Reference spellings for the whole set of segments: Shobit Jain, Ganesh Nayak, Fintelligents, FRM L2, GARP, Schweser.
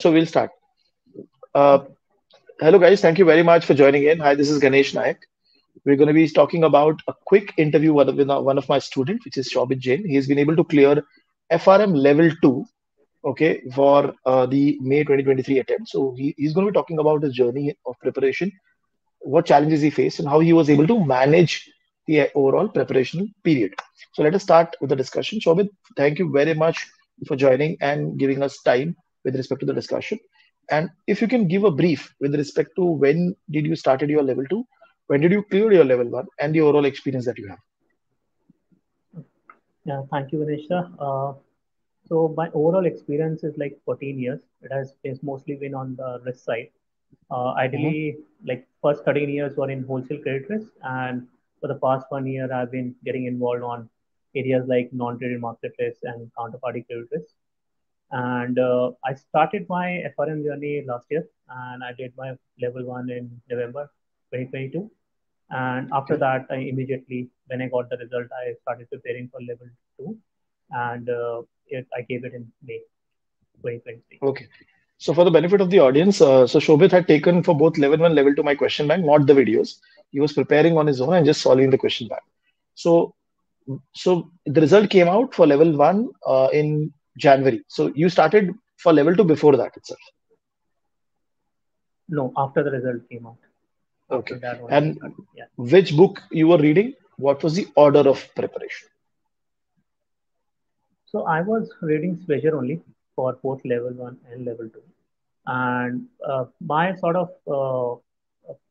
So we'll start. Hello guys, thank you very much for joining in. Hi, this is Ganesh Nayak. We're going to be talking about a quick interview with one of my students, which is Shobit Jain. He's been able to clear FRM level 2, okay, for the May 2023 attempt. So he's going to be talking about his journey of preparation, what challenges he faced and how he was able to manage the overall preparation period. So let us start with the discussion. Shobit, thank you very much for joining and giving us time with respect to the discussion. And if you can give a brief with respect to when did you started your level 2, when did you clear your level 1 and the overall experience that you have. Yeah, thank you, Ganesh. So my overall experience is like 14 years. It has mostly been on the risk side. Ideally, like first 13 years were in wholesale credit risk. And for the past 1 year, I've been getting involved on areas like non-traded market risk and counterparty credit risk. And I started my FRM journey last year, and I did my level 1 in November 2022. And after that, I immediately, when I got the result, I started preparing for level 2, and I gave it in May 2023. Okay. So for the benefit of the audience, so Shobit had taken for both level 1 and level 2 my question bank, not the videos. He was preparing on his own and just solving the question bank. So the result came out for level 1 in January. So you started for level 2 before that itself? No, after the result came out. Okay. And yeah. Which book you were reading? What was the order of preparation? So I was reading Schweser only for both level 1 and level 2. And my sort of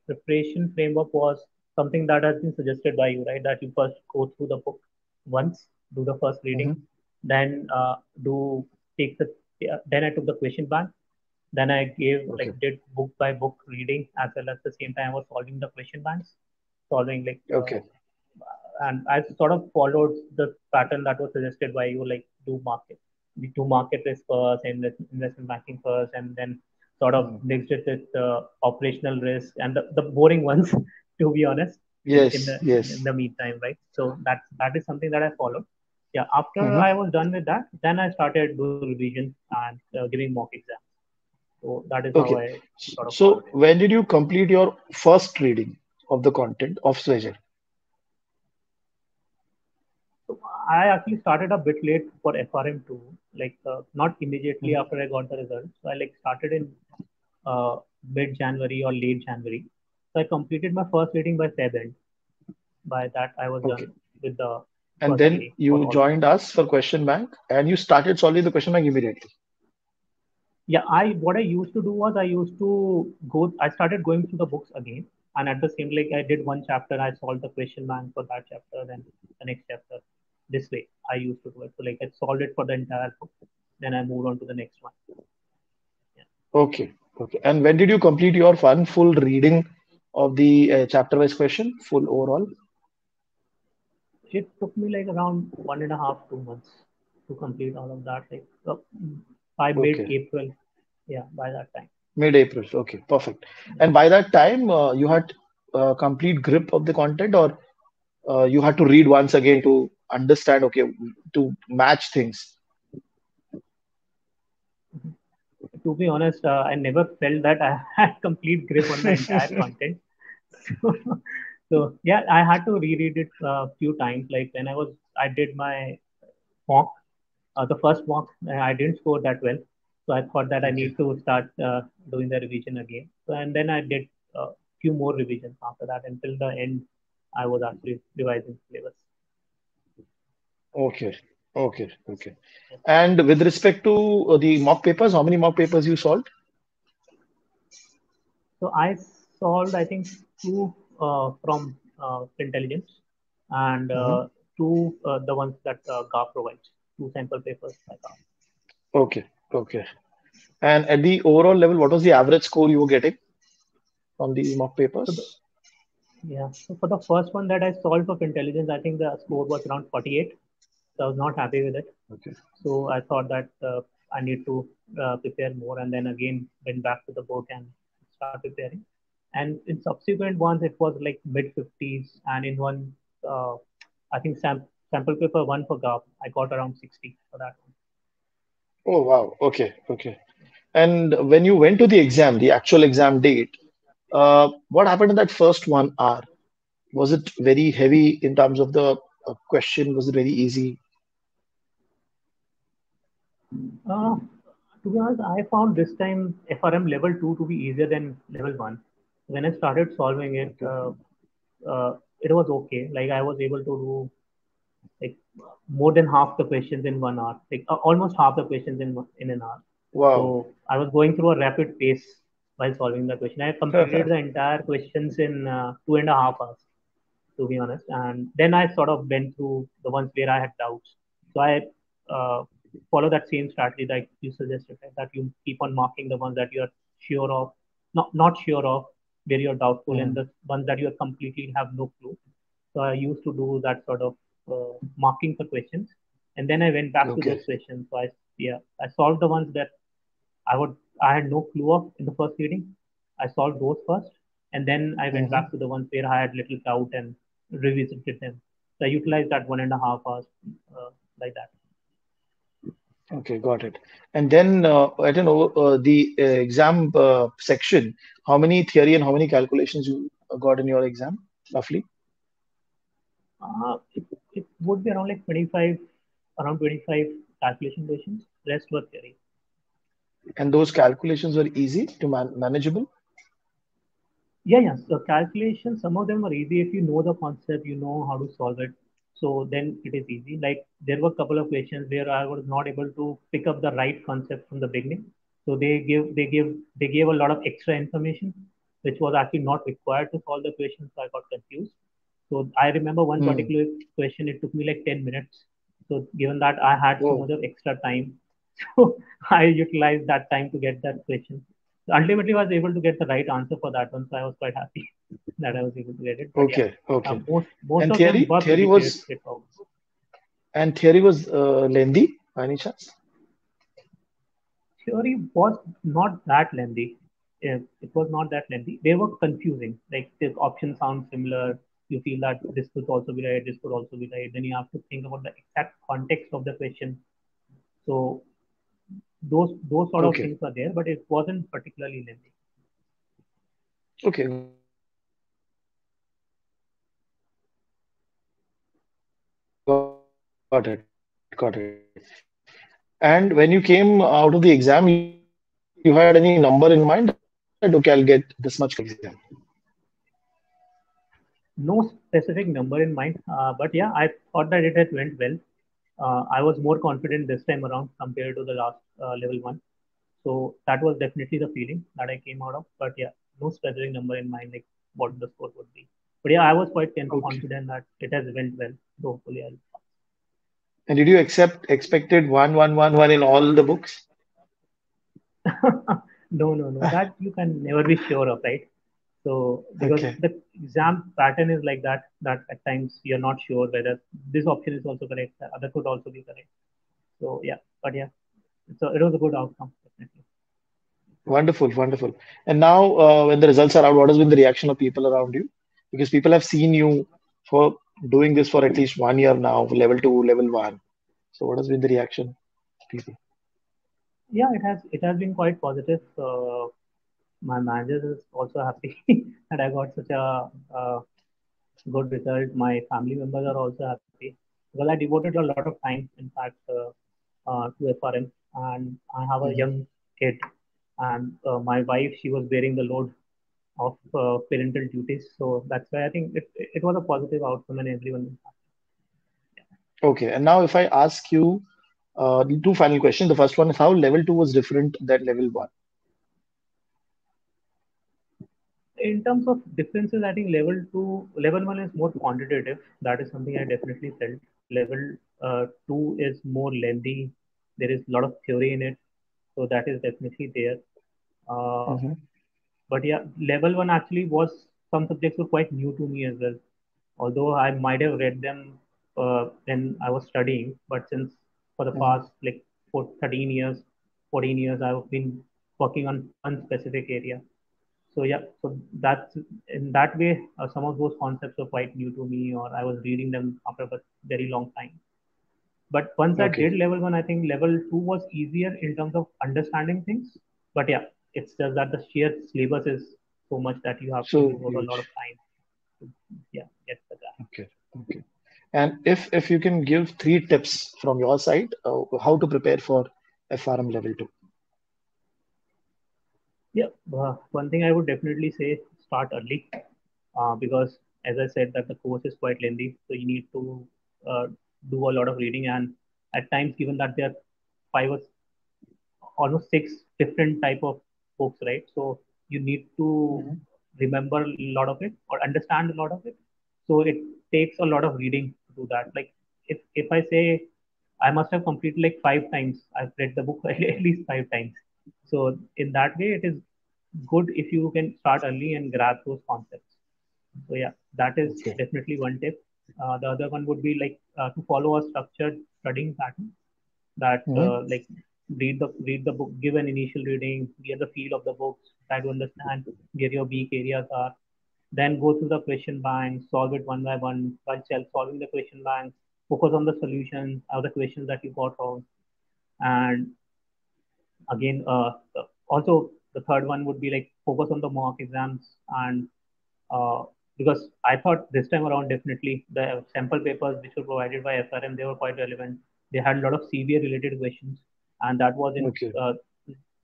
preparation framework was something that has been suggested by you, right? That you first go through the book once, do the first reading, then I took the question bank, then I did book by book reading as well as the same time I was solving the question banks, and I sort of followed the pattern that was suggested by you, like do market risk first and investment banking first, and then sort of mixed it with operational risk and the boring ones to be honest. Yes. In the meantime, right? So that is something that I followed. Yeah, after I was done with that, then I started doing revision and giving mock exams. So that is how I sort of. So when did you complete your first reading of the content of Schweser? So I actually started a bit late for FRM2, like not immediately after I got the results. So I started in mid-January or late January. So I completed my first reading by February. By that, I was done with the. And then you joined us for question bank and you started solving the question bank immediately. Yeah, what I used to do was I started going through the books again. And at the same, I did one chapter, I solved the question bank for that chapter, then the next chapter. This way, I used to do it. So I solved it for the entire book. Then I moved on to the next one. Yeah. Okay. Okay. And when did you complete your full reading of the chapter-wise question, full overall? It took me around 1.5 to 2 months to complete all of that. By mid-April, by that time. Mid-April, okay, perfect. And by that time, you had complete grip of the content, or you had to read once again to understand, to match things? To be honest, I never felt that I had complete grip on the entire content. So yeah, I had to reread it a few times. When I did my mock, the first mock, I didn't score that well. So I thought that I need to start doing the revision again. So, and then I did a few more revisions after that. Until the end, I was actually revising syllabus. Okay. Okay. Okay. And with respect to the mock papers, how many mock papers you solved? So I solved, I think, 2. From Fintelligents and two the ones that GARP provides, 2 sample papers by GARP. Okay, okay. And at the overall level, what was the average score you were getting from these mock papers? So for the first one that I solved for Fintelligence, I think the score was around 48. So I was not happy with it. Okay. So I thought that I need to prepare more, and then again went back to the book and start preparing. And in subsequent ones, it was mid-50s. And in one, I think sample paper 1 for GARP, I got around 60 for that one. Oh, wow. Okay. Okay. And when you went to the exam, the actual exam date, what happened in that first 1 hour? Was it very heavy in terms of the question? Was it very easy? To be honest, I found this time FRM level 2 to be easier than level 1. When I started solving it, it was okay. Like I was able to do like more than half the questions in 1 hour, like almost half the questions in an hour. Wow. So I was going through a rapid pace while solving the question. I completed the entire questions in 2.5 hours, to be honest. And then I sort of went through the ones where I had doubts. So I follow that same strategy that you suggested, right? That you keep on marking the ones that you are sure of, not sure of, where you're doubtful, and the ones that you are completely have no clue. So I used to do that sort of marking for questions. And then I went back to those questions. So I solved the ones that I had no clue of in the first reading. I solved those first. And then I went back to the ones where I had little doubt and revisited them. So I utilized that 1.5 hours like that. Okay, got it. And then, I don't know, the exam section, how many theory and how many calculations you got in your exam, roughly? It would be around like 25 calculation questions, rest were theory. And those calculations were easy to manageable? Yeah. So calculations, some of them were easy. If you know the concept, you know how to solve it. So then it is easy. Like there were a couple of questions where I was not able to pick up the right concept from the beginning. So they gave a lot of extra information, which was actually not required to solve the question. So I got confused. So I remember one particular question, it took me like 10 minutes. So given that I had so much of extra time, so I utilized that time to get that question. So ultimately, I was able to get the right answer for that one. So I was quite happy that I was able to get it. But most and theory was lengthy, by any chance? Theory was not that lengthy. It was not that lengthy. They were confusing. Like the options sound similar. You feel that this could also be right, this could also be right. Then you have to think about the exact context of the question. So those sort of things are there, but it wasn't particularly lengthy. Okay. Got it. And when you came out of the exam, you had any number in mind? Okay, I'll get this much exam. No specific number in mind, but yeah, I thought that it had went well. I was more confident this time around compared to the last level one. So that was definitely the feeling that I came out of. But yeah, no specific number in mind, like what the score would be. But yeah, I was quite confident that it has went well. So hopefully I'll. And did you expected 1, 1, 1, 1 in all the books? No. That you can never be sure of, right? So because the exam pattern is like that at times you're not sure whether this option is also correct, the other could also be correct. So yeah, but yeah, so it was a good outcome, definitely. Wonderful. And now when the results are out, what has been the reaction of people around you? Because people have seen you for doing this for at least 1 year now, level 2, level 1. So what has been the reaction of people? Yeah, it has been quite positive. My manager is also happy that I got such a good result. My family members are also happy. Well, I devoted a lot of time, in fact, to FRM. And I have a young kid. And my wife, she was bearing the load of parental duties. So that's why I think it was a positive outcome and everyone was happy. Yeah. Okay. And now if I ask you two final questions. The first one is how level 2 was different than level 1? In terms of differences, I think level 1 is more quantitative. That is something I definitely felt. Level 2 is more lengthy. There is a lot of theory in it. So that is definitely there. But yeah, level 1 actually was, some subjects were quite new to me as well. Although I might have read them when I was studying, but since for the past like 14 years, I've been working on one specific area. So yeah, so that's in that way, some of those concepts were quite new to me, or I was reading them after a very long time. But once I did level 1, I think level 2 was easier in terms of understanding things. But yeah, it's just that the sheer syllabus is so much that you have to devote a lot of time to get the grasp. Okay. And if you can give 3 tips from your side, how to prepare for FRM level 2? Yeah, one thing I would definitely say, start early, because as I said that the course is quite lengthy, so you need to do a lot of reading, and at times given that there are 5 or almost 6 different type of books, right? So you need to remember a lot of it or understand a lot of it. So it takes a lot of reading to do that. Like if I say I must have completed like 5 times, I've read the book at least 5 times. So in that way, it is good if you can start early and grab those concepts. So yeah, that is definitely one tip. The other one would be like to follow a structured studying pattern that like read the book, give an initial reading, get the feel of the books, try to understand where your weak areas are, then go through the question bank, solve it one by one, by self-solving the question bank, focus on the solutions or the questions that you got wrong. And again, also the third one would be like focus on the mock exams, and because I thought this time around definitely the sample papers which were provided by FRM, they were quite relevant. They had a lot of CBA related questions, and that was in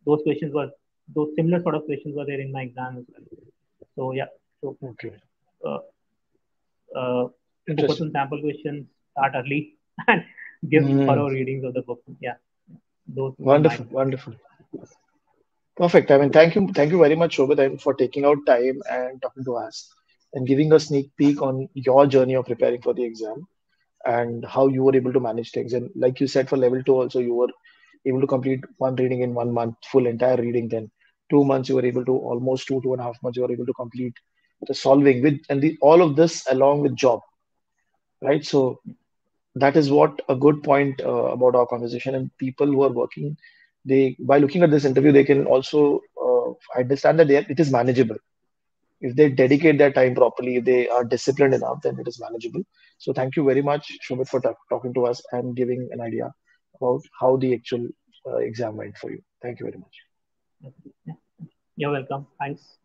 those similar sort of questions were there in my exam as well. So yeah, so focus on sample questions, start early, and give thorough readings of the book. Yeah. Wonderful. Perfect. I mean, thank you very much, Shobit, for taking out time and talking to us and giving a sneak peek on your journey of preparing for the exam and how you were able to manage things. And like you said, for level 2 also, you were able to complete 1 reading in 1 month, full entire reading. Then 2 months, you were able to, almost 2.5 months, you were able to complete the solving with, and all of this along with job, right? So that is what a good point about our conversation, and people who are working, by looking at this interview, they can also understand that it is manageable. If they dedicate their time properly, if they are disciplined enough, then it is manageable. So thank you very much, Shobit, for talking to us and giving an idea about how the actual exam went for you. Thank you very much. You're welcome. Thanks.